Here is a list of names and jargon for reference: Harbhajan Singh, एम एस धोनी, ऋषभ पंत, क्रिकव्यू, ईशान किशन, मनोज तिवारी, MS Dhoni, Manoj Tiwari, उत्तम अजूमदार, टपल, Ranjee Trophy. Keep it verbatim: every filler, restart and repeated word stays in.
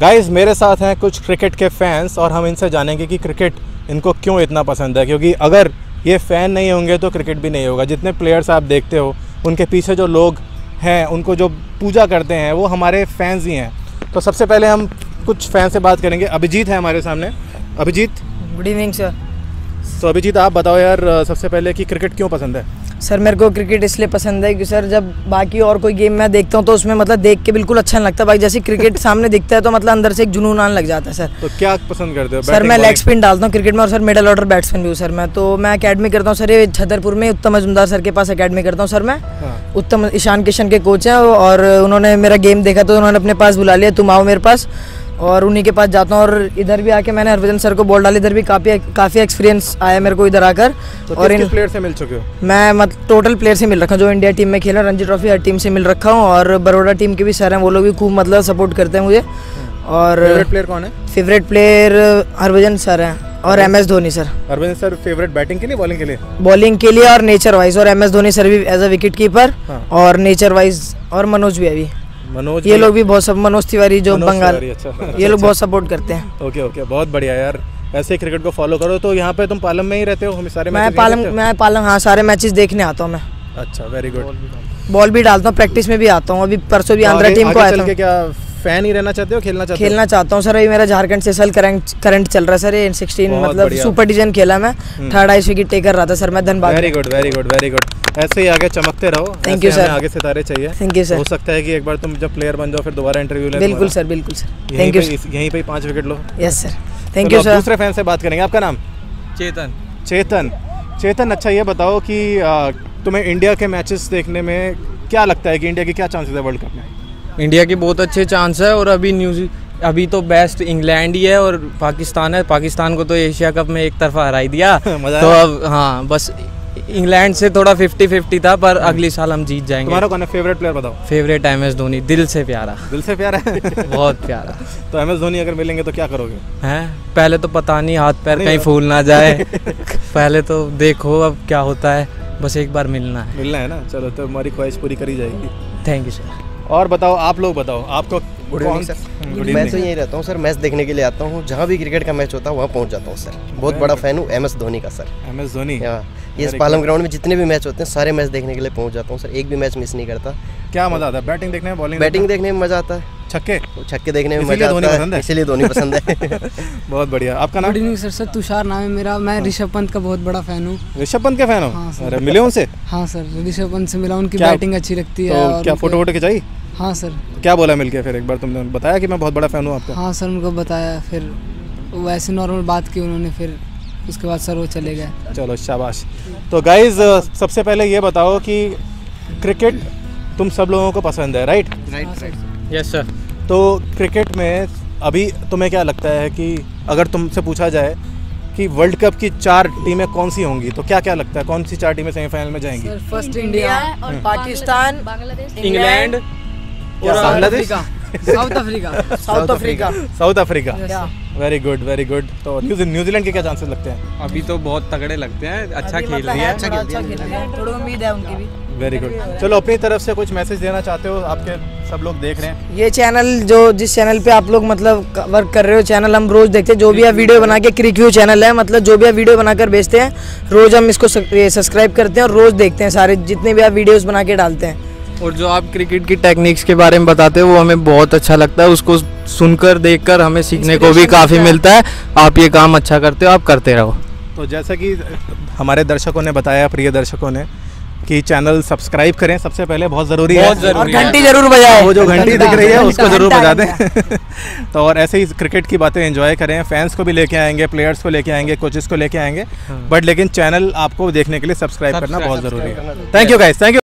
Guys मेरे साथ हैं कुछ क्रिकेट के फैंस और हम इनसे जानेंगे कि क्रिकेट इनको क्यों इतना पसंद है, क्योंकि अगर ये फ़ैन नहीं होंगे तो क्रिकेट भी नहीं होगा। जितने प्लेयर्स आप देखते हो उनके पीछे जो लोग हैं, उनको जो पूजा करते हैं, वो हमारे फैंस ही हैं। तो सबसे पहले हम कुछ फैन से बात करेंगे। अभिजीत है हमारे सामने। Abhijeet, good evening sir. So Abhijeet, आप बताओ यार सबसे पहले कि क्रिकेट क्यों पसंद है? सर मेरे को क्रिकेट इसलिए पसंद है कि सर जब बाकी और कोई गेम मैं देखता हूँ तो उसमें मतलब देख के बिल्कुल अच्छा नहीं लगता भाई, जैसे क्रिकेट सामने दिखता है तो मतलब अंदर से एक जुनून आने लग जाता है। सर तो क्या पसंद करते हो? सर मैं लेग स्पिन डालता हूँ क्रिकेट में, और सर मिडल ऑर्डर बैट्समैन भी हूँ सर मैं। तो मैं अकेडमी करता हूँ सर, ये छतरपुर में उत्तम अजूमदार सर के पास अकेडमी करता हूँ सर मैं। उत्तम ईशान किशन के कोच हैं और उन्होंने मेरा गेम देखा तो उन्होंने अपने पास बुला लिया, तुम आओ मेरे पास, और उन्हीं के पास जाता हूँ। और इधर भी आके मैंने हरभजन सर को बॉल डाली, इधर भी काफ़ी काफ़ी एक्सपीरियंस आया मेरे को इधर आकर। तो और इन प्लेयर से मिल चुके हो? मैं मतलब टोटल प्लेयर से मिल रखा हूँ जो इंडिया टीम में खेला, रणजी ट्रॉफी हर टीम से मिल रखा हूँ, और बड़ौदा टीम के भी सर हैं, वो लोग भी खूब मतलब सपोर्ट करते हैं मुझे। और फेवरेट प्लेयर कौन है? फेवरेट प्लेयर हरभजन सर हैं और एम एस धोनी sir. Harbhajan sir favourite batting के लिए, बॉलिंग के लिए? बॉलिंग के लिए और नेचर वाइज, और एम एस धोनी सर भी एज अ विकेट कीपर और नेचर वाइज, और मनोज भी अभी मनोज ये लोग भी बहुत सब मनोज तिवारी जो बंगाल, अच्छा ये लोग बहुत सपोर्ट करते हैं। ओके ओके, बहुत बढ़िया यार, ऐसे ही क्रिकेट को फॉलो करो। तो यहाँ पे तुम पालम में ही रहते हो? हम सारे मैं पालम मैं पालम हाँ सारे मैचेस देखने आता हूँ मैं। अच्छा, वेरी गुड। बॉल भी डालता हूँ, प्रैक्टिस में भी आता हूँ, अभी परसों भी आंध्रा टीम को आया था। क्या फैन ही रहना चाहते हो, खेलना चाहते हो? खेलना चाहता हूँ सर, अभी मेरा झारखंड से सल करंट करंट चल रहा है सर, ये सिक्सटीन मतलब सुपर डिवीजन खेला मैं, थर्ड आई विकेट टेकर रहा था सर मैं, धन्यवाद। Very good very good very good, ऐसे ही आगे चमकते रहो। Thank you sir. आगे सितारे चाहिए। Thank you sir. हो सकता है कि एक बार तुम जब प्लेयर बन जाओ फिर दोबारा इंटरव्यू ले। बिल्कुल सर, बिल्कुल सर, थैंक यू। यहीं पे पांच विकेट लो। Yes sir, thank you sir. दूसरे फैन से बात करेंगे। आपका नाम? चेतन। चेतन चेतन अच्छा ये बताओ कि तुम्हें इंडिया के मैचेस देखने में क्या लगता है कि इंडिया के क्या चांसेस है वर्ल्ड कप में? इंडिया के बहुत अच्छे चांस है, और अभी न्यूजी अभी तो बेस्ट इंग्लैंड ही है और पाकिस्तान है। पाकिस्तान को तो एशिया कप में एक तरफा हराई दिया, तो अब हाँ बस इंग्लैंड से थोड़ा फिफ्टी फिफ्टी था, पर अगले साल हम जीत जाएंगे। तुम्हारा कौन है फेवरेट प्लेयर बताओ? फेवरेट एम एस धोनी, दिल से प्यारा। दिल से प्यारा है? बहुत प्यारा। तो एम एस धोनी अगर मिलेंगे तो क्या करोगे? हैं पहले तो पता नहीं, हाथ पैर कहीं फूल ना जाए। पहले तो देखो अब क्या होता है, बस एक बार मिलना है। मिलना है ना, चलो तो हमारी ख्वाहिश पूरी करी जाएगी। Thank you sir. और बताओ, आप लोग बताओ आपको? गुड इवनिंग सर, मैं तो यहीं रहता हूँ सर, मैच देखने के लिए आता हूँ, जहाँ भी क्रिकेट का मैच होता है वहाँ पहुँच जाता हूँ सर। बहुत बड़ा फैन हूँ एम एस धोनी का सर। एम एस धोनी ये इस पालम ग्राउंड में जितने भी मैच होते हैं सारे मैच देखने के लिए पहुँच जाता हूँ सर, एक भी मैच मिस नहीं करता। क्या मज़ा आता है बैटिंग देखने में, बॉलिंग? बैटिंग देखने में मज़ा आता है, छक्के छक्के देखने में मज़ा आता है, इसीलिए धोनी पसंद है। बहुत बढ़िया। आपका नाम? Good evening sir. Sir Tushar नाम है मेरा, मैं ऋषभ पंत का बहुत बड़ा फैन हूँ। ऋषभ पंत के फैन हो? अरे मिले उनसे? हाँ सर, ऋषभ पंत से मिला, उनकी बैटिंग अच्छी लगती है। क्या फोटो वोटो खिंचाई? हाँ सर। क्या बोला मिलके फिर? एक बार तुमने बताया कि मैं बहुत बड़ा फ़ैन हूँ आपका? हाँ सर, उनको बताया, फिर वैसे नॉर्मल बात की उन्होंने, फिर उसके बाद सर वो चले गए। चलो शाबाश। तो गाइज़ सबसे पहले ये बताओ कि क्रिकेट तुम सब लोगों को पसंद है, right? Right right, yes sir. तो क्रिकेट में अभी तुम्हें क्या लगता है कि अगर तुमसे पूछा जाए कि वर्ल्ड कप की चार टीमें कौन सी होंगी, तो क्या क्या लगता है कौन सी चार टीमें सेमीफाइनल में जाएंगी? Sir first India, Pakistan, England, Bangladesh, South Africa. South Africa South Africa very good very good. तो न्यूजीलैंड के क्या चांसेस लगते हैं? अभी तो बहुत तगड़े लगते हैं, अच्छा खेल रही है, थोड़ी उम्मीद है उनकी भी। Very good. चलो अपनी तरफ से कुछ मैसेज देना चाहते हो, आपके सब लोग देख रहे हैं ये चैनल, जो जिस चैनल पे आप लोग मतलब वर्क कर रहे हो, चैनल हम रोज देखते हैं, जो भी आप वीडियो बना के, क्रिकव्यू चैनल है मतलब, जो भी आप वीडियो बनाकर भेजते हैं रोज हम इसको सब्सक्राइब करते हैं और रोज देखते हैं सारे जितने भी आप वीडियोज बना के डालते हैं। और जो आप क्रिकेट की टेक्निक्स के बारे में बताते हो वो हमें बहुत अच्छा लगता है, उसको सुनकर देखकर हमें सीखने को भी काफ़ी मिलता है। आप ये काम अच्छा करते हो, आप करते रहो। तो जैसा कि हमारे दर्शकों ने बताया, प्रिय दर्शकों ने, कि चैनल सब्सक्राइब करें सबसे पहले, बहुत ज़रूरी है, और घंटी जरूर बजाएं, वो जो घंटी दिख रही है उसको ज़रूर बजा दें। तो और ऐसे ही क्रिकेट की बातें एंजॉय करें, फैंस को भी लेके आएंगे, प्लेयर्स को लेके आएंगे, कोचेस को लेके आएंगे, बट लेकिन चैनल आपको देखने के लिए सब्सक्राइब करना बहुत ज़रूरी है। Thank you guys, thank you.